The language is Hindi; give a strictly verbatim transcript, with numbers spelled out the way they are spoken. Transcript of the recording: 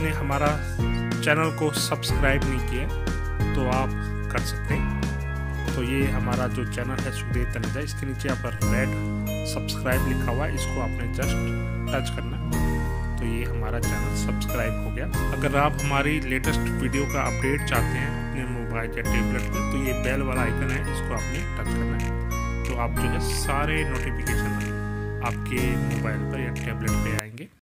आपने हमारा चैनल को सब्सक्राइब नहीं किया तो आप कर सकते हैं। तो ये हमारा जो चैनल है सुखदेव तनेजा, इसके नीचे यहाँ पर रेड सब्सक्राइब लिखा हुआ है, इसको आपने जस्ट टच करना तो ये हमारा चैनल सब्सक्राइब हो गया। अगर आप हमारी लेटेस्ट वीडियो का अपडेट चाहते हैं अपने मोबाइल या टेबलेट पर, तो ये बेल वाला आइकन है, इसको आपने टच करना है तो आप जो है सारे नोटिफिकेशन आपके मोबाइल पर या टैबलेट पर आएंगे।